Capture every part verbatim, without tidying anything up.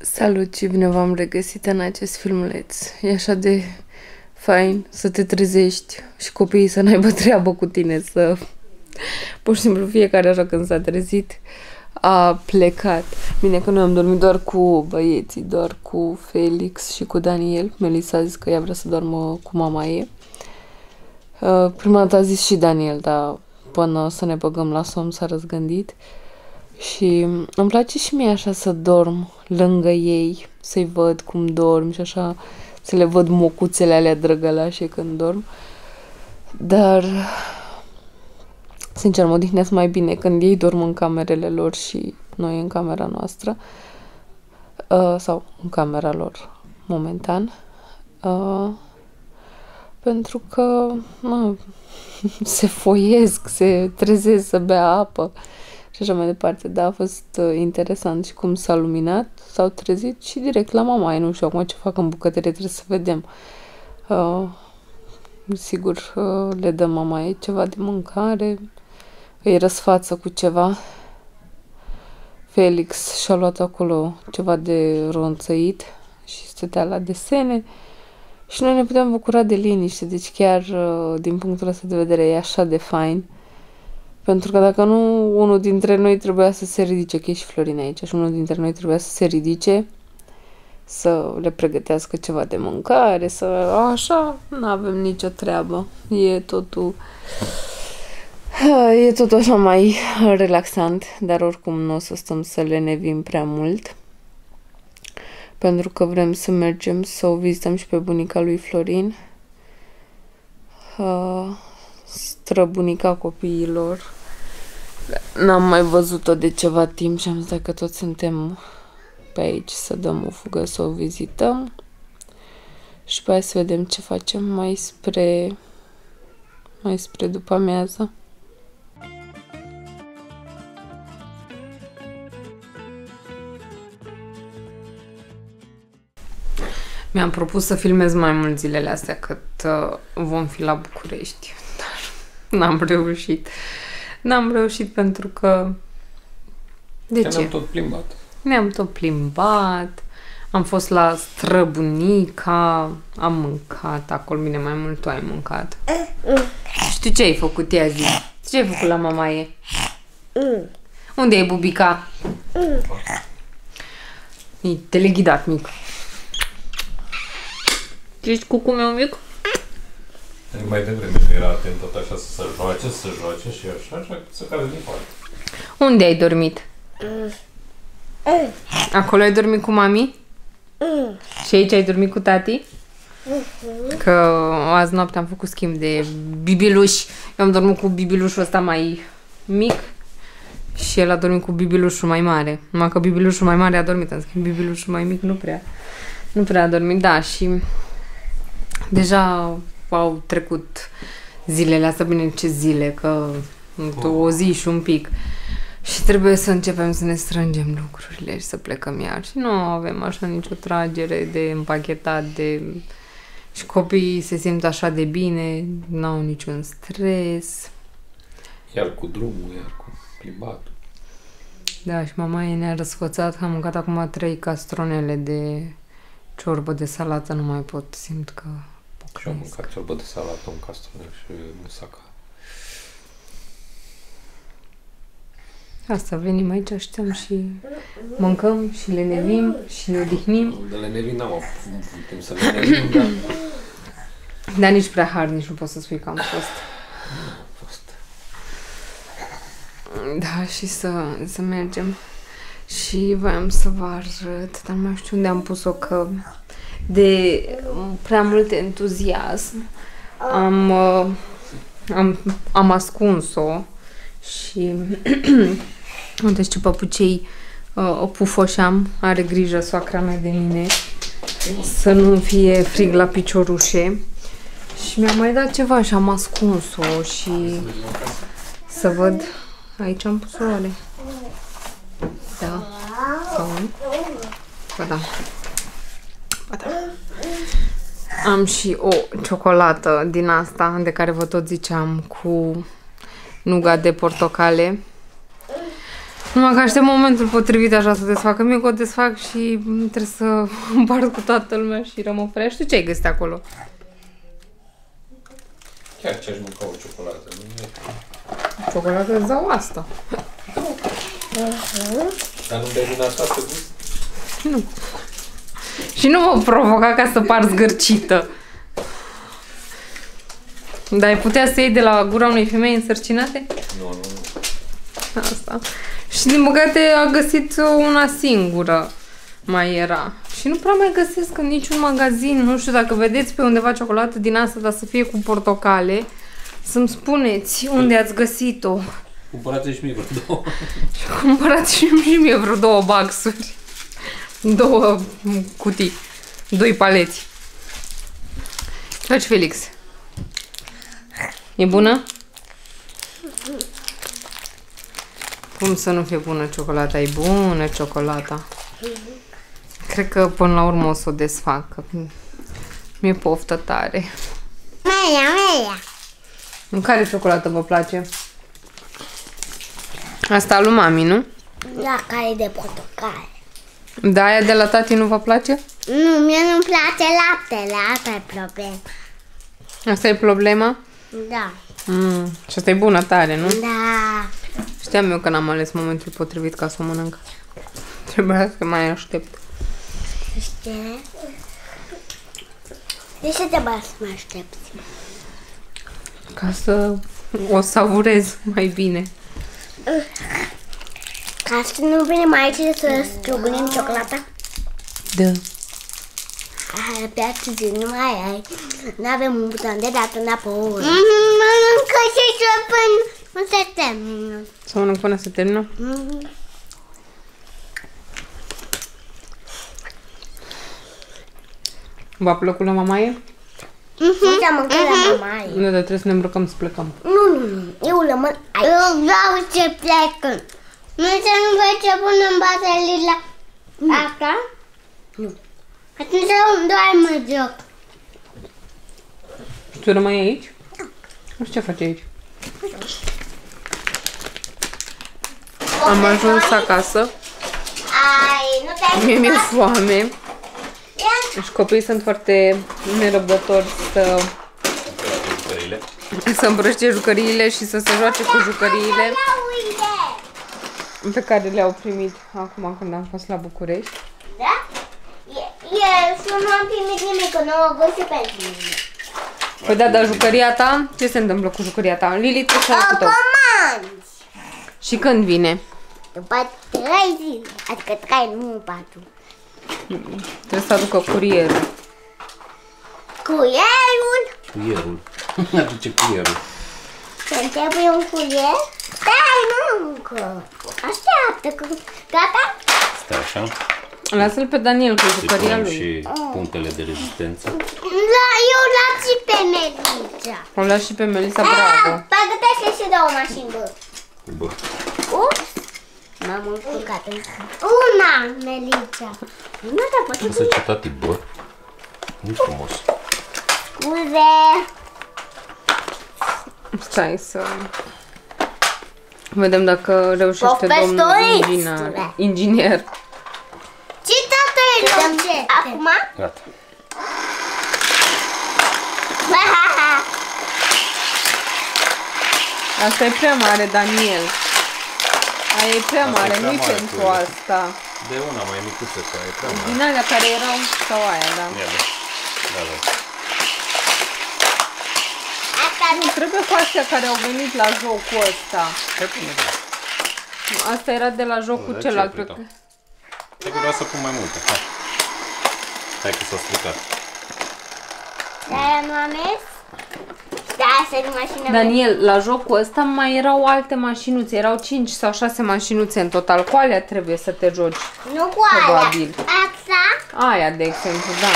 Salut și bine v-am regăsit în acest filmuleț. E așa de fain să te trezești și copiii să n-aibă treabă cu tine, să pur și simplu fiecare așa când s-a trezit a plecat. Bine că noi am dormit doar cu băieții, doar cu Felix și cu Daniel. Melissa a zis că ea vrea să doarmă cu mama ei. Prima dată a zis și Daniel, dar până să ne băgăm la somn s-a răzgândit. Și îmi place și mie așa să dorm lângă ei, să-i văd cum dorm și așa, să le văd mocuțele alea drăgălașe când dorm. Dar, sincer, mă odihnesc mai bine când ei dorm în camerele lor și noi în camera noastră. Uh, sau în camera lor, momentan. Uh, pentru că mă, se foiesc, se trezesc să bea apă. Și așa mai departe, dar a fost uh, interesant și cum s-a luminat, s-au trezit și direct la mama ei, nu știu acum ce fac în bucătărie, trebuie să vedem. Uh, sigur, uh, le dă mama ei ceva de mâncare, îi răsfață cu ceva. Felix și-a luat acolo ceva de ronțăit și stătea la desene și noi ne putem bucura de liniște, deci chiar uh, din punctul ăsta de vedere e așa de fain. Pentru că dacă nu, unul dintre noi trebuia să se ridice, că e și Florina aici, și unul dintre noi trebuia să se ridice, să le pregătească ceva de mâncare, să... așa, nu avem nicio treabă. E totul... E totul așa mai relaxant, dar oricum nu o să stăm să lenevim prea mult. Pentru că vrem să mergem să o vizităm și pe bunica lui Florin. Străbunica copiilor. N-am mai văzut-o de ceva timp și am zis că toți suntem pe aici să dăm o fugă, să o vizităm și pe aia să vedem ce facem mai spre mai spre după amiază. Mi-am propus să filmez mai mult zilele astea cât vom fi la București, dar n-am reușit. N-am reușit pentru că... De că ce? Ne-am tot plimbat. Ne-am tot plimbat, am fost la străbunica, am mâncat acolo, bine, mai mult tu ai mâncat. Mm. Știu ce ai făcut, ea zi? Ce ai făcut la mamaie? Mm. Unde e bubica? Mm. E teleghidat mic. Ești cucu meu mic? Mai devreme nu era atent tot așa să se joace, să se joace și așa, așa să cadă din parte. Unde ai dormit? Mm. Acolo ai dormit cu mami? Mm. Și aici ai dormit cu tati? Mm-hmm. Că azi noapte am făcut schimb de bibiluși. Eu am dormit cu bibilușul ăsta mai mic și el a dormit cu bibilușul mai mare. Numai că bibilușul mai mare a dormit, în schimb bibilușul mai mic nu prea. Nu prea a dormit, da, și... Deja au trecut zilele astea, bine, ce zile, că o zi și un pic. Și trebuie să începem să ne strângem lucrurile și să plecăm iar. Și nu avem așa nicio tragere de împachetat, de... Și copiii se simt așa de bine, n-au niciun stres. Iar cu drumul, iar cu plimbatul. Da, și mama ei ne-a răsfățat, am mâncat acum trei castronele de... Ciorbă de salată, nu mai pot, simt că pocnesc. Și am mâncat ciorbă de salată, un castronel și musaca. Asta, venim aici, așteptăm și mâncăm și lenevim și ne odihnim. De lenevim n-am avut timp să lenevim, dar... Dar nici prea hard, nici nu pot să spui că am fost. Am fost. Da, și să, să mergem. Și voiam să vă arăt, dar nu mai știu unde am pus-o, că de prea mult entuziasm am, am, am ascuns-o și uite ce păpucei o pufoșeam, are grijă soacra mea de mine să nu fie frig la piciorușe și mi-a mai dat ceva și am ascuns-o și să văd, aici am pus-o oare. Da, sau nu? Ba da. Ba da. Am și o ciocolată din asta, de care vă tot ziceam, cu nuga de portocale. Numai că aștept momentul potrivit așa să o desfac. Mie că o desfac și trebuie să împart cu toată lumea și rămân prea. Știu ce ai găsit acolo? Chiar ce-aș mânca o ciocolată. O ciocolată îți dau asta. Dar nu-mi dai din asta pe gust? Nu. Și nu mă provoca ca să par zgârcită. Dar ai putea să iei de la gura unei femei însărcinate? Nu, nu, nu. Asta. Și din păcate a găsit una singură. Mai era. Și nu prea mai găsesc în niciun magazin. Nu știu dacă vedeți pe undeva ciocolată din asta, dar să fie cu portocale. Să-mi spuneți unde ați găsit-o. Cumpărați și mie vreo două. Și cumpărați și mie vreo două baxuri. Două cutii. Doi paleți. Ce faci, Felix? E bună? Cum să nu fie bună ciocolata? E bună ciocolata. Cred că până la urmă o să o desfac. Mi-e poftă tare. Meia, meia. În care ciocolată vă place? Asta lui mami, nu? Da, care de portocale. Da, aia de la tati nu vă place? Nu, mie nu-mi place laptele, asta e problema. Asta e problema? Da. Mm. Și asta e bună tare, nu? Da. Știam eu că n-am ales momentul potrivit ca să o mănânc. Trebuia să mai aștept. Știi? De ce trebuia să mai aștepți? Ca să o savurez mai bine. Ca să nu venim aici să strugânim ciocolata? Da. Abia ce zi, nu mai ai. Nu avem un buton de dat înapoi. Mănâncă și ce până se termină. Să mănânc până se termină? Mm-hmm. V-a plăcut la mamaie? Mm-hmm. Nu te-am mâncat mm-hmm. la mamaie. Nu, dar trebuie să ne îmbrăcăm să plecăm. Nu, nu, nu. Eu rămân aici. Eu vreau să plecăm. Nu să nu vei ce pun în bază la mm. asta? Nu. Atunci eu doar mă joc. Și tu rămâi aici? Da. Nu știu ce faci aici. Am ajuns acasă. Ai, nu mi-e foame. Și copiii sunt foarte nerăbdători să să îmbrăște jucăriile și să se joace cu jucăriile pe care le-au primit acum când am fost la București. Da? Eu nu am primit nimic, că nu o găsi pe tine. Păi da, dar jucăria ta? Ce se întâmplă cu jucăria ta? Lili, tu și-a făcut-o. O comand! Și când vine? După trei zile, adică trei, nu patru. Trebuie să aducă curierul. Curierul? Curierul. Aduce curierul. Să-mi trebuie un curier? Stai, nu încă. Așteaptă, gata? Stai așa. Lasă-l pe Daniel cu jucăria lui. Și punctele de rezistență. La, eu las și pe Melissa. O las și pe Melissa, bravo. Păgătește și două mașini, bă. Bă. Ups. M-am încurcat. Una, Melissa. Nu te poți să ce tati, bă. Nu-i frumos. Scuze. Stai să... Vedem dacă reușește domnul inginer. inginer. Acum? Gata. Asta e prea mare, Daniel. Aia e prea asta mare, nu-i pentru cu... asta. De una mai micuță, că e prea mare. Din alea care erau sau aia, da? Ia, da. Da, da. Asta nu trebuie cu astea care au venit la jocul ăsta. Ce pune? Asta era de la jocul da, celălalt. Cred că vreau să pun mai multe. Hai. Hai că s-a stricat. De-aia nu am mers? Da, asta e mașină. Daniel, la jocul ăsta mai erau alte mașinuțe. Erau cinci sau șase mașinuțe în total. Cu alea trebuie să te joci. Nu cu probabil. Alea. Axa? Aia, de exemplu, da.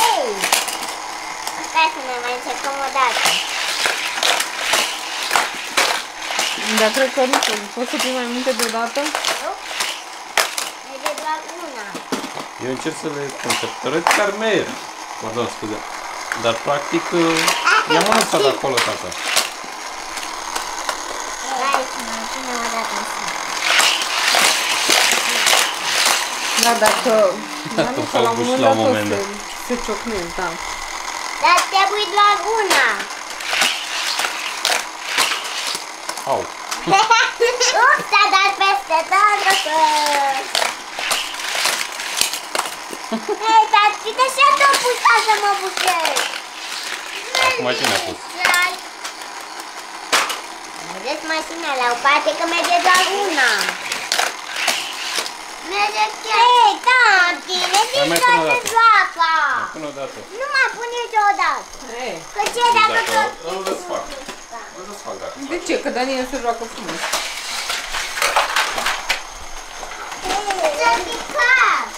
Ei! Stai să ne mai încercăm o dată. Dar cred că nu poți să pui mai multe deodată? Nu. E de doar una. Eu încerc să le conceptărăți că ar merg. Pardon, scuze. Dar practic i-am lăsat acolo, tata. Da, dacă dacă la un moment dat se ciocnesc, da. Dar trebuie doar una. Au. Ups, a dat peste tot. Hei, dar uite și-a tot pus ca să mă bucur. Acum cine a pus? Mergeți mașina la o parte, că merge doar una. Merge chiar. Hei, Tanti, ne zici că sunt joaca. Nu mai puneți odată. Că ce dacă tot... Îl răsfac. Îl răsfac dacă fac. De ce? Că Daniel se joacă frumos. Hei, să picat.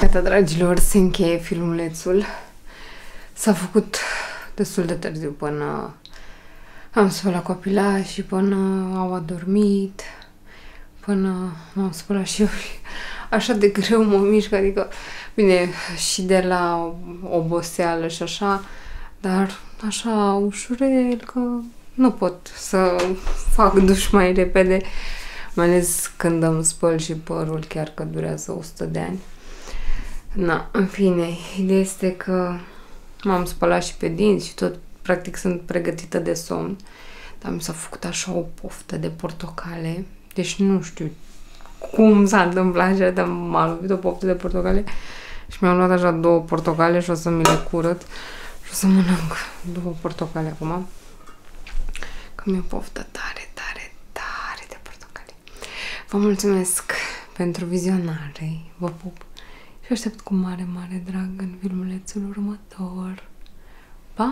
Gata, dragilor, se încheie filmulețul. S-a făcut destul de târziu până am spălat copila și până au adormit, până m-am spălat și eu. Așa de greu mă mișc, adică, bine, și de la oboseală și așa, dar așa ușurel, că nu pot să fac duș mai repede. Mai ales când îmi spăl și părul, chiar că durează o sută de ani. Na, în fine, ideea este că m-am spălat și pe dinți și tot, practic, sunt pregătită de somn. Dar mi s-a făcut așa o poftă de portocale. Deci nu știu cum s-a întâmplat așa, dar m-a lovit o poftă de portocale. Și mi-am luat așa două portocale și o să mi le curăț. Și o să mănânc două portocale acum. Că mi-e poftă tare. Vă mulțumesc pentru vizionare, vă pup și aștept cu mare, mare drag în filmulețul următor. Pa!